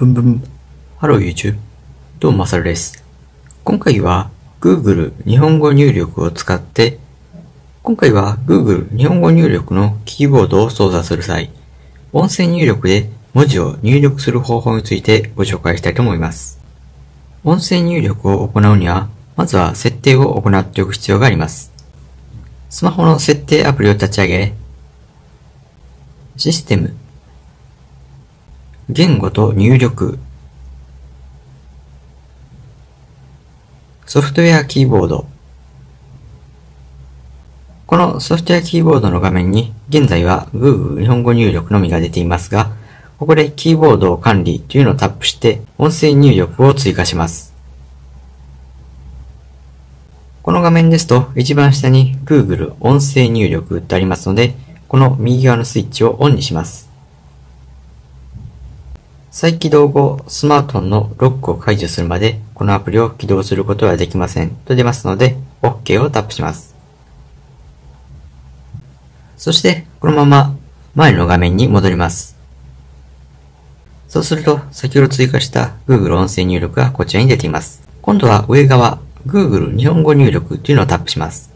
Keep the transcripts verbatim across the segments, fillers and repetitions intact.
ブンブン。ハロー YouTube。どうも、まさるです。今回は Google 日本語入力を使って、今回は Google 日本語入力のキーボードを操作する際、音声入力で文字を入力する方法についてご紹介したいと思います。音声入力を行うには、まずは設定を行っておく必要があります。スマホの設定アプリを立ち上げ、システム、言語と入力、ソフトウェアキーボード。このソフトウェアキーボードの画面に現在は Google 日本語入力のみが出ていますが、ここでキーボードを管理というのをタップして音声入力を追加します。この画面ですと一番下に Google 音声入力とありますので、この右側のスイッチをオンにします。再起動後、スマートフォンのロックを解除するまで、このアプリを起動することはできませんと出ますので、OK をタップします。そして、このまま前の画面に戻ります。そうすると、先ほど追加した Google 音声入力がこちらに出ています。今度は上側、Google 日本語入力というのをタップします。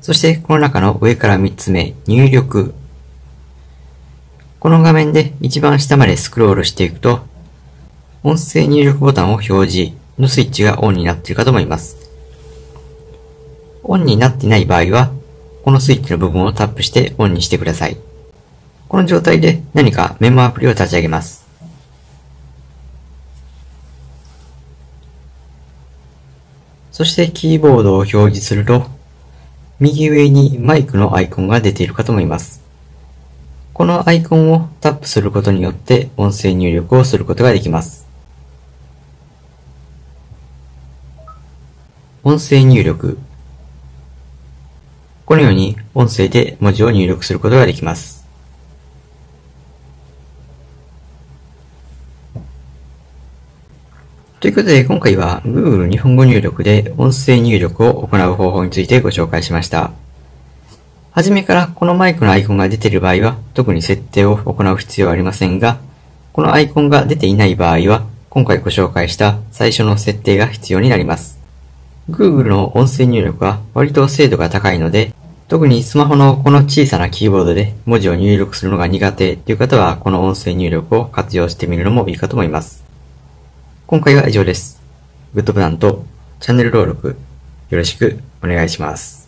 そして、この中の上からみっつめ、入力。この画面で一番下までスクロールしていくと、音声入力ボタンを表示のスイッチがオンになっているかと思います。オンになっていない場合は、このスイッチの部分をタップしてオンにしてください。この状態で何かメモアプリを立ち上げます。そしてキーボードを表示すると、右上にマイクのアイコンが出ているかと思います。このアイコンをタップすることによって音声入力をすることができます。音声入力。このように音声で文字を入力することができます。ということで今回は Google 日本語入力で音声入力を行う方法についてご紹介しました。はじめからこのマイクのアイコンが出ている場合は特に設定を行う必要はありませんが、このアイコンが出ていない場合は今回ご紹介した最初の設定が必要になります。Google の音声入力は割と精度が高いので、特にスマホのこの小さなキーボードで文字を入力するのが苦手という方はこの音声入力を活用してみるのもいいかと思います。今回は以上です。グッドボタンとチャンネル登録よろしくお願いします。